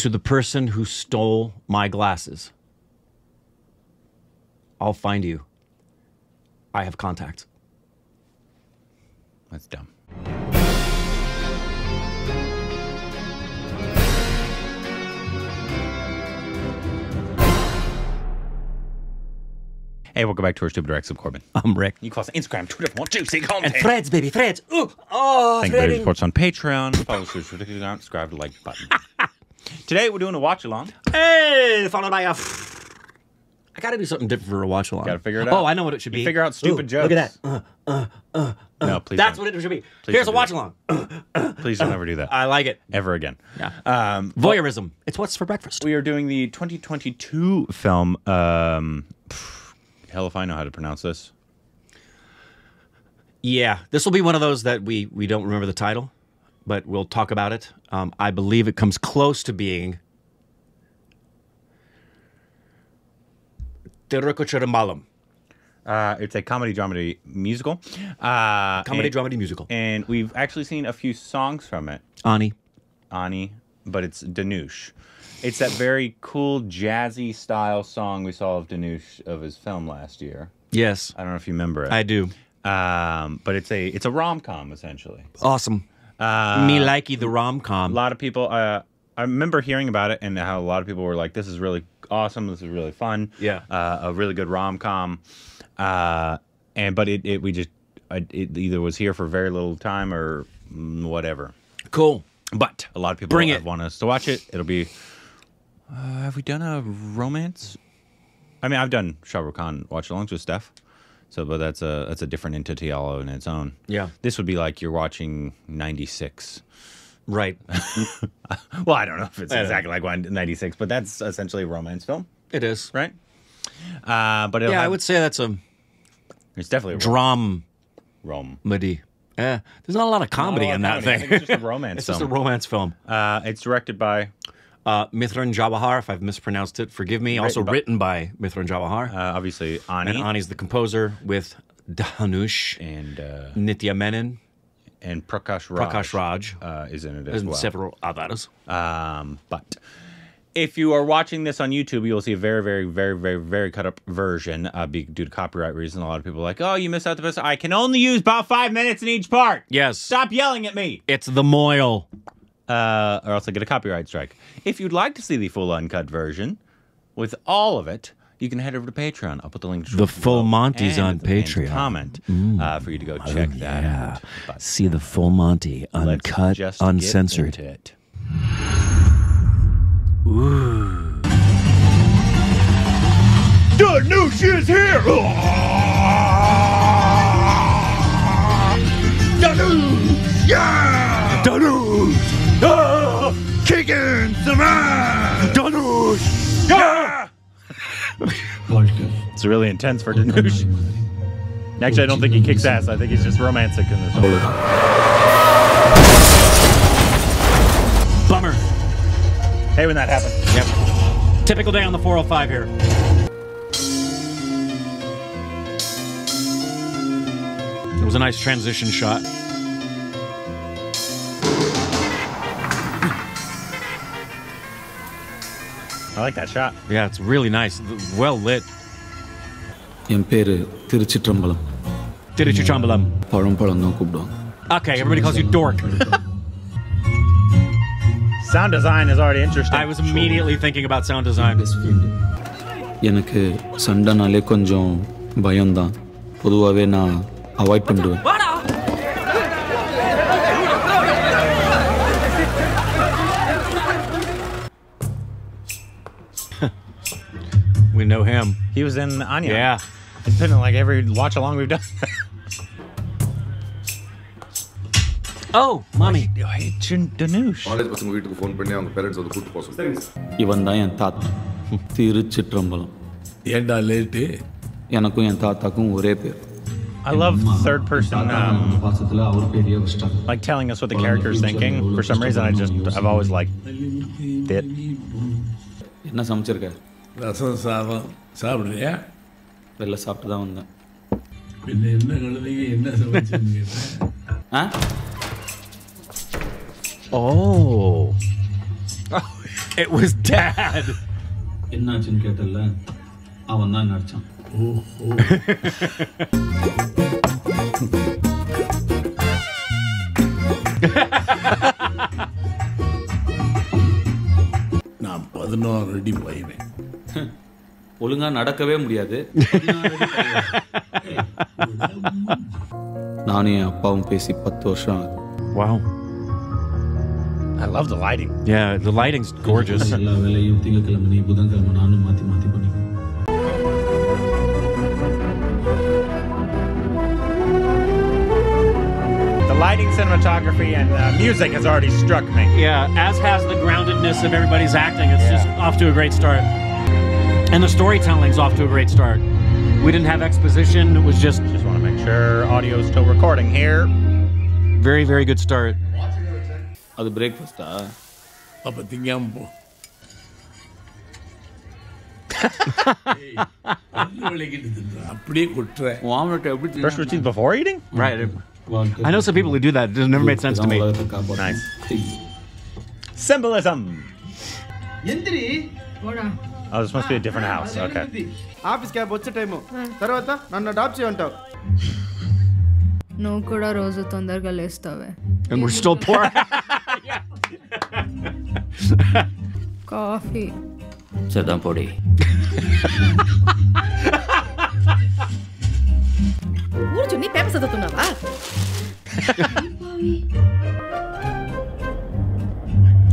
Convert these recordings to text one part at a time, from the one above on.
to the person who stole my glasses. I'll find you. I have contacts. That's dumb. Hey, welcome back to Our Stupid Rex. I'm Corbin. I'm Rick. You can follow us on Instagram, Twitter, more juicy content. And threads, baby, threads. Ooh, oh, thank you for your supports on Patreon. Follow us on Twitter, subscribe to the like button. Today, we're doing a watch-along. Hey, followed by a... I gotta do something different for a watch-along. Gotta figure it out. Oh, I know what it should be. Figure out stupid jokes. Look at that. No, please That's don't. What it should be. Please Here's a watch-along. Please don't ever do that. I like it. Ever again. Yeah. Voyeurism. Well, it's what's for breakfast. We are doing the 2022 film... hell if I know how to pronounce this. Yeah, this will be one of those that we don't remember the title, but we'll talk about it. I believe it comes close to being Tirukuchiramalam. It's a comedy dramedy musical. Comedy dramedy musical. And we've actually seen a few songs from it. Ani, but it's Dhanush. It's that very cool, jazzy style song we saw of Dhanush of his film last year. Yes. I don't know if you remember it. I do. But it's a rom-com, essentially. Awesome. Me likey the rom-com. A lot of people, I remember hearing about it and how a lot of people were like, this is really awesome, this is really fun. Yeah. A really good rom-com. But it either was here for very little time or whatever. Cool. But a lot of people want us to watch it. It'll be... have we done a romance? I mean, I've done Shah Rukh Khan watch-alongs with Steph, so but that's a different entity all on its own. Yeah, this would be like you're watching '96, right? Well, I don't know if it's exactly like '96, but that's essentially a romance film. It is, right? But yeah, I would say that's a. It's definitely a dramedy. Yeah, there's not a lot of comedy in that thing. It's just a romance. It's just a romance film. It's directed by. Mithran Javahar, if I've mispronounced it, forgive me. Also written by Mithran Javahar. Obviously, Ani. And Ani's the composer with Dhanush. And Nithya Menen. And Prakash Raj. Prakash Raj. Is in it as well. And several others. But if you are watching this on YouTube, you will see a very, very, very, very, very cut-up version due to copyright reasons. A lot of people are like, oh, you missed out the best. I can only use about 5 minutes in each part. Yes. Stop yelling at me. It's the moil. Or else I get a copyright strike. If you'd like to see the full uncut version with all of it, you can head over to Patreon. I'll put the link to the full Monty's on Patreon. Comment for you to go check that out. But see the full Monty, uncut, uncensored. Ooh. Dhanush is here. Dhanush, yeah. Dhanush. Kicking the man! Dhanush! Yeah! It's really intense for Dhanush. Actually, I don't think he kicks ass. I think he's just romantic in this movie. Bummer. Hey, when that happens. Yep. Typical day on the 405 here. It was a nice transition shot. I like that shot. Yeah, it's really nice. Well lit. Okay, everybody calls you dork. Sound design is already interesting. I was immediately thinking about sound design. We know him. He was in Anya. Yeah. It's been like every watch along we've done. Oh, mommy. Hey, Dhanush. I love third person like telling us what the character is thinking. For some reason I've always liked it. Oh. It was Dad. ஒழுங்கா நடக்கவே முடியாது. நானே அப்பாவும் பேசி 10 வருஷம். Wow. I love the lighting. Yeah, the lighting's gorgeous. The lighting, cinematography, and music has already struck me. Yeah, as has the groundedness of everybody's acting. It's just off to a great start. And the storytelling's off to a great start. We didn't have exposition, it was just... Just want to make sure audio's still recording here. Very, very good start. That's breakfast, huh? First routine before eating? Right. I know some people who do that. It never made sense to me. Nice. Symbolism! Oh, this must be a different house. Okay. Office cab what's the time? Tarvata nanna adopt cheyantav. No kuda roju tondarga lestave. And we're still poor. Coffee. Sedam podi. Urjuni pepper sadutunava.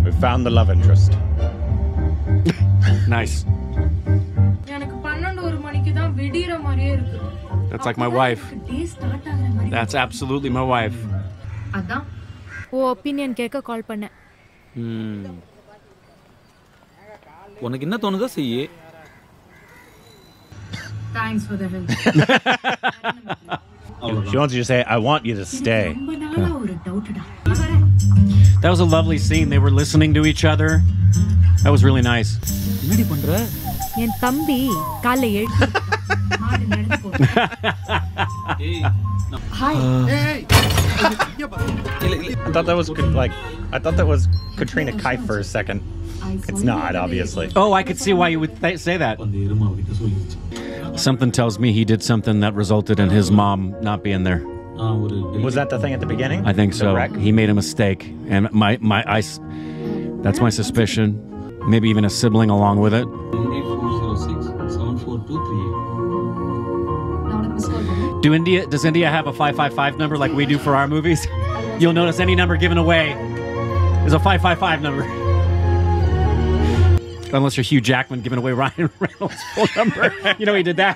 We found the love interest. Nice. That's like my wife. That's absolutely my wife. Opinion call panna. Thanks for the help. She wants you to say, I want you to stay. That was a lovely scene. They were listening to each other. That was really nice. Hi. I thought that was like, I thought that was Katrina Kaif for a second. It's not, obviously. Oh, I could see why you would say that. Something tells me he did something that resulted in his mom not being there. Was that the thing at the beginning? I think so. He made a mistake, and that's my suspicion. Maybe even a sibling along with it. Does India have a 555 number like we do for our movies? You'll notice any number given away is a 555 number. Unless you're Hugh Jackman giving away Ryan Reynolds' full number. You know he did that.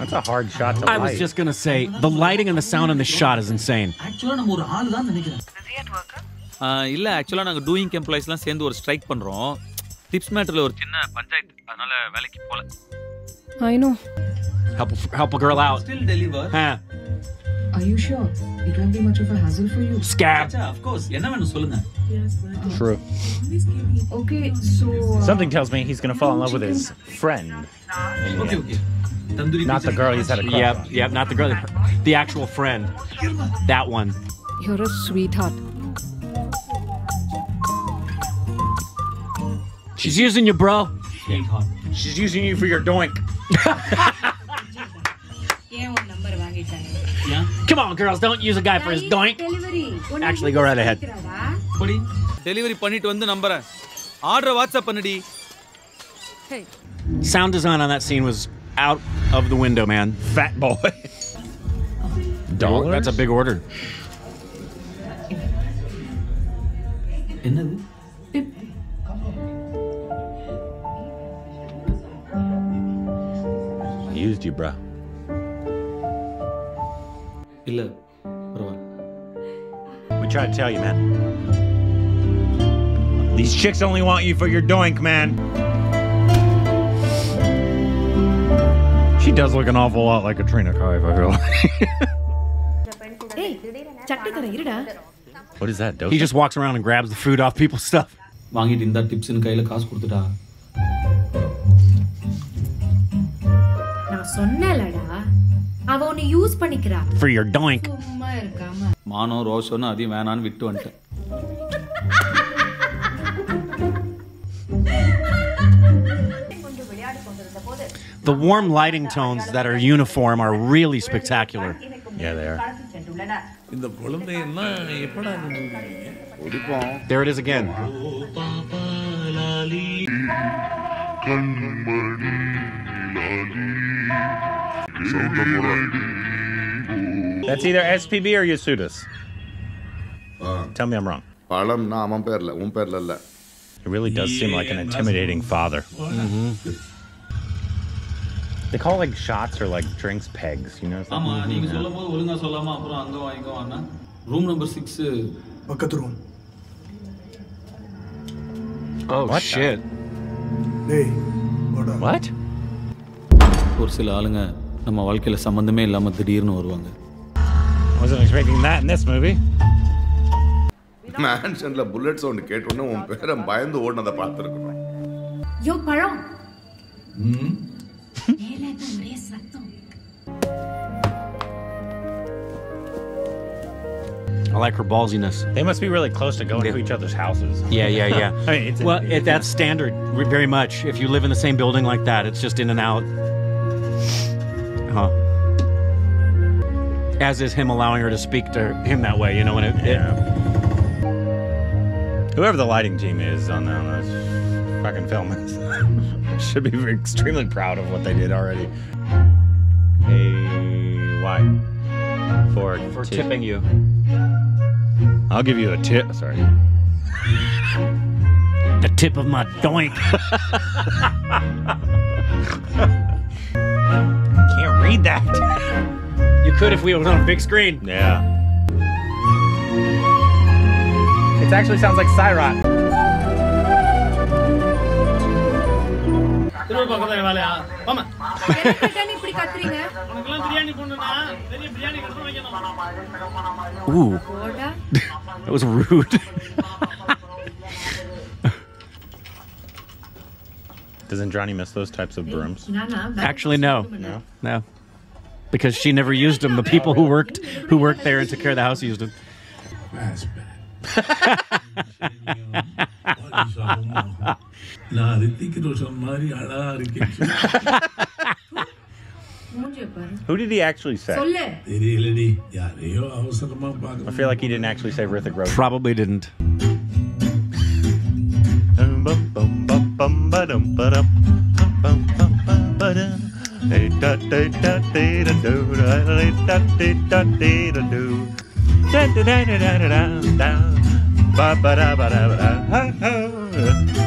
That's a hard shot to light. I was just going to say, the lighting and the sound in the shot is insane. இல்ல actually நாங்க doing எம்ப்ளாயிஸ்லாம் சேர்ந்து ஒரு strike பண்றோம் tips மேட்டர்ல ஒரு சின்ன பஞ்சாயத்து அதனால வேலைக்கு போல I know help a girl out still deliver Are you sure it won't be much of a hassle for you Scab of course என்ன வேணும் சொல்லுங்க True Okay so something tells me he's going to fall in love with his friend Okay Not the girl he's had a crush on Yep not the girl the actual friend that one You're a sweetheart She's using you, bro. She's using you for your doink. Come on, girls, don't use a guy for his doink. Actually, go right ahead. Delivery பண்ணிட்டு வந்து நம்பற. Order WhatsApp பண்ணடி. Hey. Sound design on that scene was out of the window, man. Fat boy. $1? That's a big order. Another tip. Used you, bruh. We tried to tell you, man. These chicks only want you for your doink, man. She does look an awful lot like Katrina Kaif, I feel like. Hey, what is that, dosa? He just walks around and grabs the food off people's stuff. For your doink. The warm lighting tones that are uniform are really spectacular. Yeah, they are. There it is again. That's either SPB or Yasudas. Tell me I'm wrong. It really does seem like an intimidating father. They call like shots or like drinks pegs, you know? Room number 6. Room. Oh what shit. Hey, what? I wasn't expecting that in this movie. Mansion la bullets sound ketona un peram bayandu odnada paathirukku yo param I like her ballsiness. They must be really close to going to each other's houses. Yeah. I mean, it's well, that's standard very much. If you live in the same building like that, it's just in and out. Huh. As is him allowing her to speak to him that way, you know, and whoever the lighting team is on this fucking film is should be extremely proud of what they did already. Hey, why? For tipping you. I'll give you a tip. Sorry. The tip of my doink. Can't read that. You could if we was on a big screen. Yeah. It actually sounds like Psyrock. Ooh. That was rude. Doesn't Johnny miss those types of brooms? Actually, no. No? No. Because she never used them. The people who worked there and took care of the house used them. That's bad. Who did he actually say? I feel like he didn't actually say Hrithik Roshan. Probably didn't.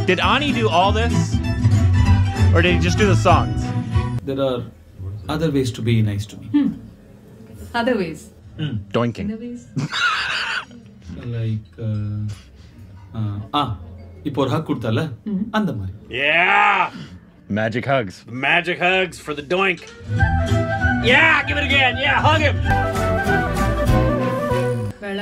Did Ani do all this? Or did he just do the songs? There are other ways to be nice to me. Other ways? Doinking. Other ways? Like, yeah! Magic hugs. Magic hugs for the doink. Yeah! Give it again! Yeah! Hug him! It's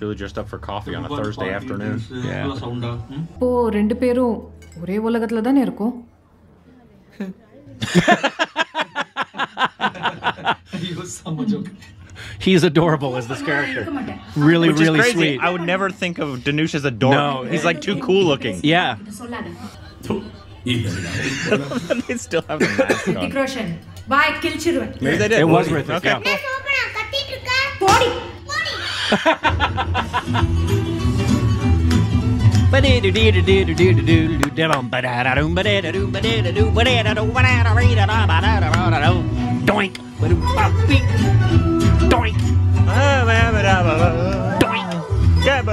really just up for coffee on a Thursday afternoon. He's adorable as this character. Really, which is really crazy. Sweet. I would never think of Dhanush as adorable. No, he's like too cool looking. Yeah. They still have the mask on. Hrithik Roshan. Why kill children? Maybe they did. It was Hrithik. Okay. Yeah. Doink. Doink. Doink. Doink.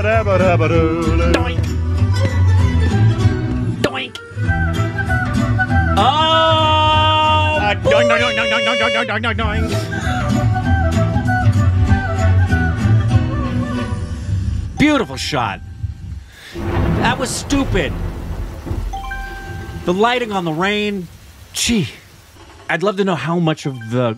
Oh! Doing, doing, doing, doing, doing, doing, doing, doing, doing. Beautiful shot. That was stupid. The lighting on the rain. Gee. I'd love to know how much of the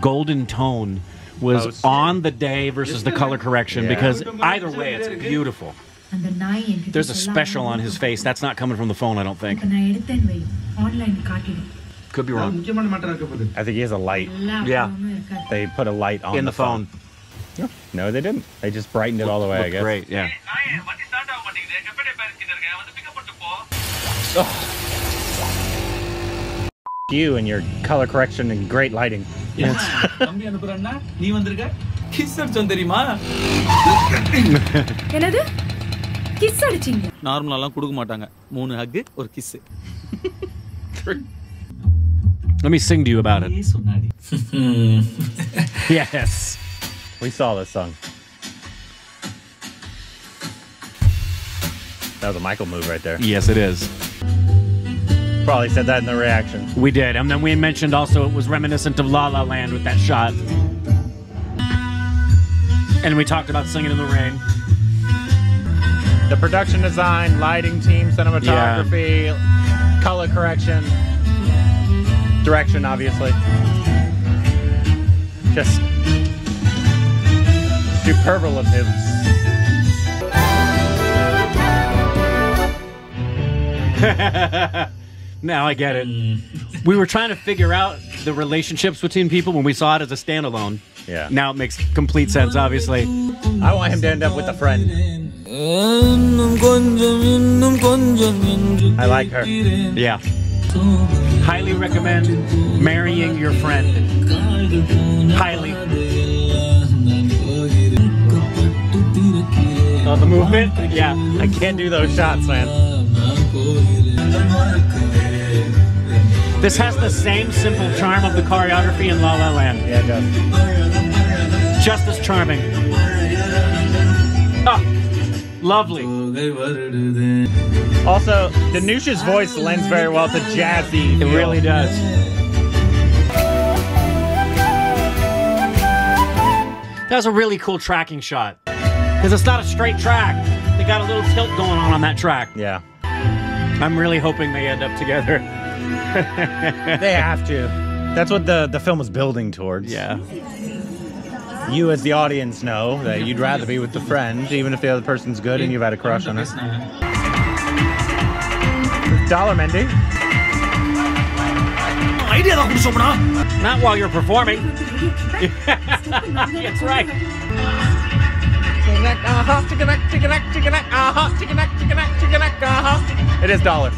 golden tone was on the day versus the color correction, because either way, it's beautiful. There's a special on his face. That's not coming from the phone, I don't think. Could be wrong. I think he has a light. Yeah. They put a light on in the phone. No, no, they didn't. They just brightened it all the way, I guess. Great, yeah. Oh. You and your color correction and great lighting. Yes. Let me sing to you about it. Yes. We saw this song. That was a Michael move right there. Yes, it is. Probably said that in the reaction. We did. And then we mentioned also it was reminiscent of La La Land with that shot. And we talked about singing in the rain. The production design, lighting team, cinematography, color correction, direction, obviously. Just... superlatives. Now I get it. We were trying to figure out the relationships between people when we saw it as a standalone. Yeah. Now it makes complete sense, obviously. I want him to end up with a friend. I like her. Yeah. Highly recommend marrying your friend. Highly. Oh, the movement? Yeah, I can't do those shots, man. This has the same simple charm of the choreography in La La Land. Yeah, it does. Just as charming. Oh, lovely. Also, Dhanush's voice lends very well to jazzy. It really does. That was a really cool tracking shot. Because it's not a straight track. They got a little tilt going on that track. Yeah. I'm really hoping they end up together. They have to. That's what the film is building towards. Yeah. You as the audience know that you'd rather be with the friend, even if the other person's good and you've had a crush on her. Dollarmendy. Not while you're performing. That's right. It is dollar.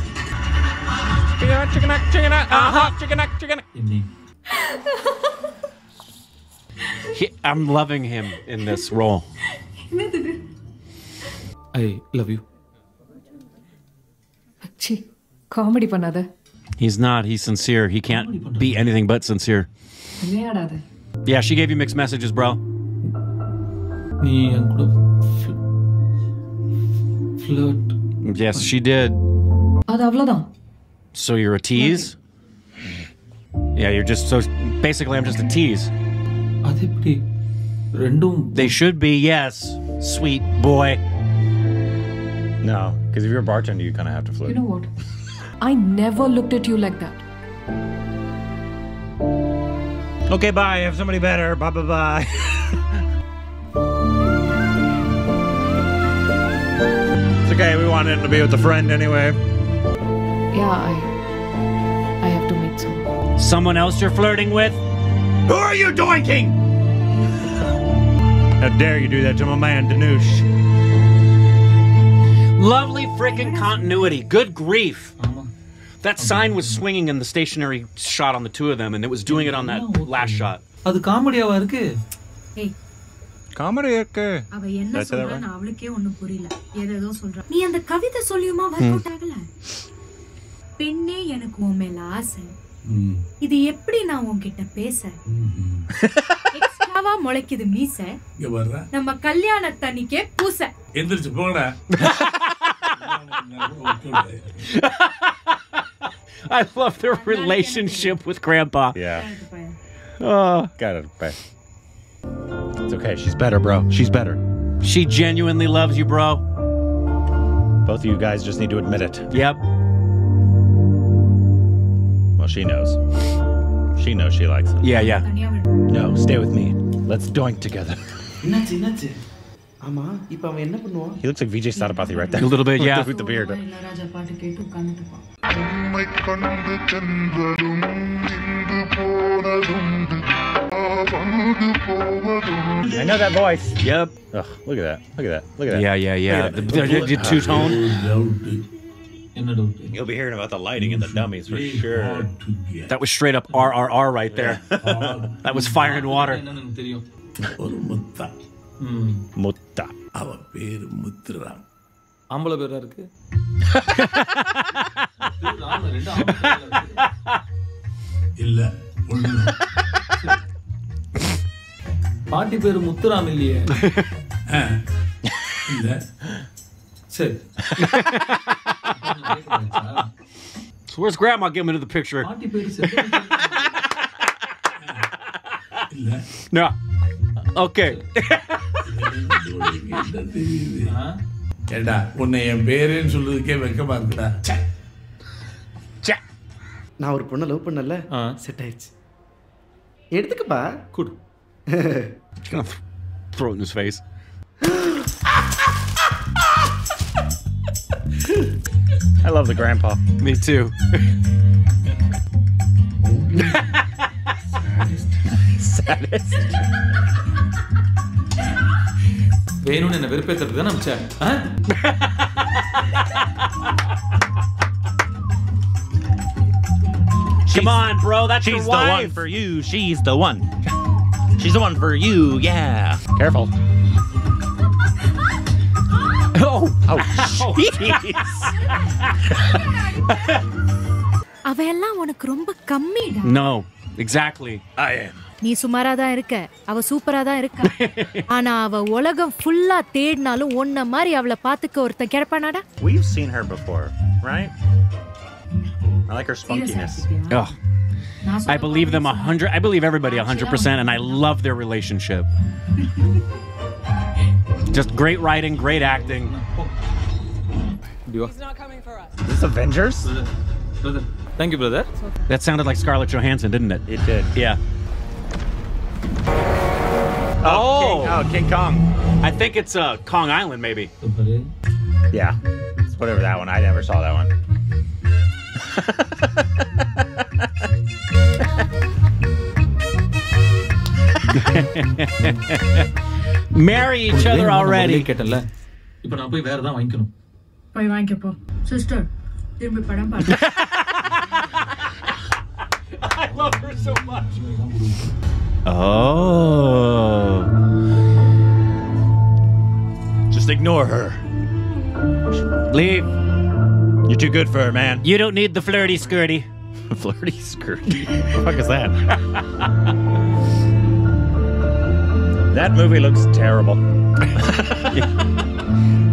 I'm loving him in this role. I love you. Comedy panada. He's not. He's sincere. He can't be anything but sincere. Yeah, she gave you mixed messages, bro. Yes, she did. So you're a tease? Yeah, you're just so... basically, I'm just a tease. They should be, yes. Sweet boy. No, because if you're a bartender, you kind of have to flirt. You know what? I never looked at you like that. Okay, bye. Have somebody better. Bye-bye-bye. It's okay, we wanted him to be with a friend anyway. Yeah, I have to meet someone. Someone else you're flirting with? Who are you doinking? How dare you do that to my man, Dhanush. Lovely frickin' continuity. Good grief. That sign was swinging in the stationary shot on the two of them, and it was doing it on that last shot. That's comedy. Hey. Comedy okay. That's that I love their relationship with Grandpa. Yeah. Oh, got it. Bye. It's okay. She's better, bro. She's better. She genuinely loves you, bro. Both of you guys just need to admit it. Yep. Well, she knows. She knows she likes him. Yeah, yeah. No, stay with me. Let's doink together. He looks like Vijay Satapathy right there. A little bit, yeah. With the beard. I know that voice. Yep. Ugh, look at that. Look at that. Look at that. Yeah, yeah, yeah. The two-tone. You'll be hearing about the lighting and the dummies for sure. That was straight up RRR right there. That was fire and water. Mutta. Party peru Muthuram illiye. Illa. Sir. So where's Grandma? Get him into the picture. Party peru sir. Illa. No. Okay. Eda, unna en peru solludukku vekkama irukda. Cha. Na oru ponna love pannala. Set aichu. Edukku pa. Kudu. Gonna throw it in his face. I love the grandpa. Me too. Saddest. Venu enna verupetradha namcha. Come on, bro. That's your wife. She's the one for you. She's the one. She's the one for you, yeah. Careful. Oh, jeez. No, exactly. I am. You super. We've seen her before, right? I like her spunkiness. Oh. I believe them 100%. I believe everybody 100%, and I love their relationship. Just great writing, great acting. He's not coming for us. Is this Avengers? Brother. Thank you, brother. That sounded like Scarlett Johansson, didn't it? It did. Yeah. Oh, King Kong. I think it's Kong Island, maybe. Yeah. It's whatever that one. I never saw that one. Marry each other already. Sister, I love her so much. Oh. Just ignore her. Leave. You're too good for her, man. You don't need the flirty skirty. Flirty skirty? What the fuck is that? That movie looks terrible.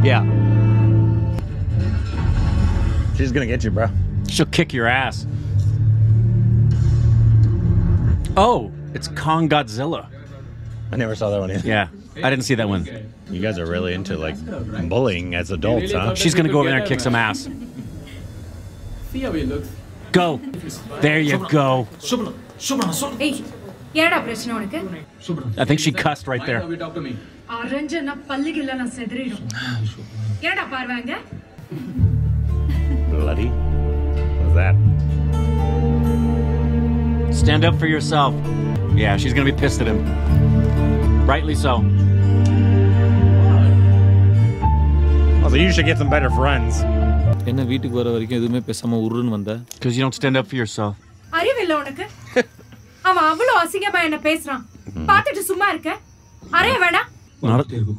Yeah. She's gonna get you, bro. She'll kick your ass. Oh, it's Kong Godzilla. I never saw that one either. Yeah, I didn't see that one. You guys are really into, like, bullying as adults, huh? She's gonna go over there and kick some ass. See how he looks. Go. There you go. Hey. I think she cussed right there. Bloody. What was that? Stand up for yourself. Yeah, she's gonna be pissed at him. Rightly so. Also, you should get some better friends. Because you don't stand up for yourself. Are you alone?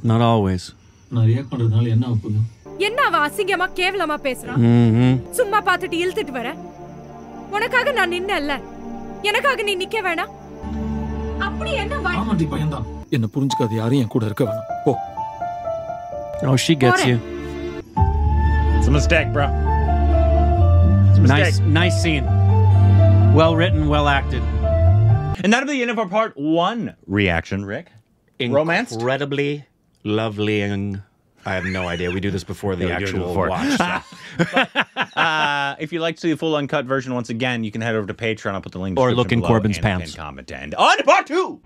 Not always. Oh, she gets you. It's a mistake, bro. It's a mistake. Nice scene. Well written, well acted. And that'll be the end of our part one reaction, Rick. Incredibly lovely, and I have no idea. We do this before the actual watch. So. But, if you'd like to see the full uncut version once again, you can head over to Patreon. I'll put the link. Or look in Corbin's pants. Comment to end on part two.